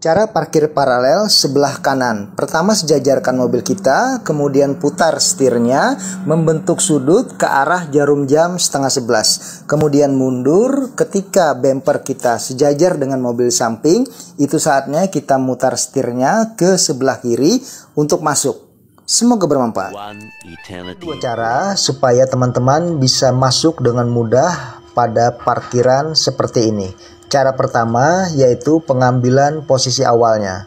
Cara parkir paralel sebelah kanan. Pertama, sejajarkan mobil kita, kemudian putar setirnya membentuk sudut ke arah jarum jam 10:30. Kemudian mundur ketika bemper kita sejajar dengan mobil samping, itu saatnya kita mutar setirnya ke sebelah kiri untuk masuk. Semoga bermanfaat. Dua cara supaya teman-teman bisa masuk dengan mudah pada parkiran seperti ini. Cara pertama yaitu pengambilan posisi awalnya.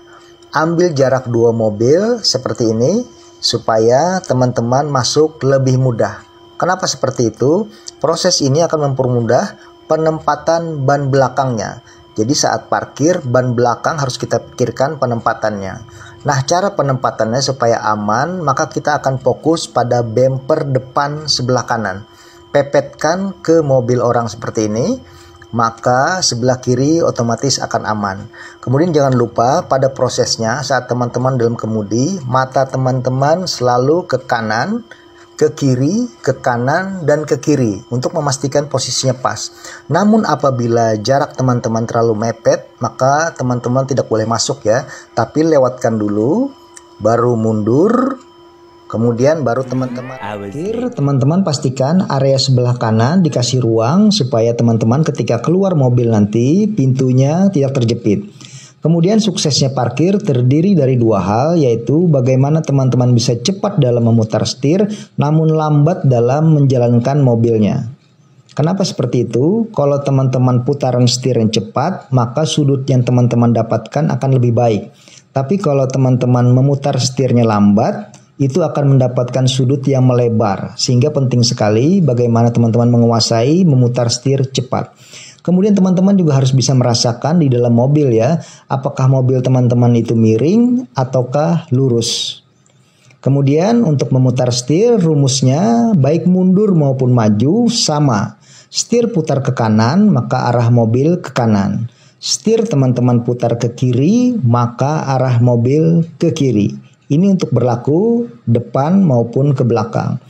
Ambil jarak dua mobil seperti ini supaya teman-teman masuk lebih mudah. Kenapa seperti itu? Proses ini akan mempermudah penempatan ban belakangnya. Jadi saat parkir, ban belakang harus kita pikirkan penempatannya. Nah, cara penempatannya supaya aman, maka kita akan fokus pada bemper depan sebelah kanan. Pepetkan ke mobil orang seperti ini, maka sebelah kiri otomatis akan aman. Kemudian jangan lupa pada prosesnya, saat teman-teman dalam kemudi, mata teman-teman selalu ke kanan, ke kiri, ke kanan, dan ke kiri untuk memastikan posisinya pas. Namun apabila jarak teman-teman terlalu mepet, maka teman-teman tidak boleh masuk ya. Tapi lewatkan dulu, baru mundur, kemudian baru teman-teman parkir. Teman-teman pastikan area sebelah kanan dikasih ruang supaya teman-teman ketika keluar mobil nanti pintunya tidak terjepit. Kemudian suksesnya parkir terdiri dari dua hal, yaitu bagaimana teman-teman bisa cepat dalam memutar setir namun lambat dalam menjalankan mobilnya. Kenapa seperti itu? Kalau teman-teman putaran setir yang cepat, maka sudut yang teman-teman dapatkan akan lebih baik. Tapi kalau teman-teman memutar setirnya lambat, itu akan mendapatkan sudut yang melebar. Sehingga penting sekali bagaimana teman-teman menguasai memutar setir cepat. Kemudian teman-teman juga harus bisa merasakan di dalam mobil ya, apakah mobil teman-teman itu miring ataukah lurus. Kemudian untuk memutar setir, rumusnya baik mundur maupun maju sama. Setir putar ke kanan, maka arah mobil ke kanan. Setir teman-teman putar ke kiri, maka arah mobil ke kiri. Ini untuk berlaku depan maupun ke belakang.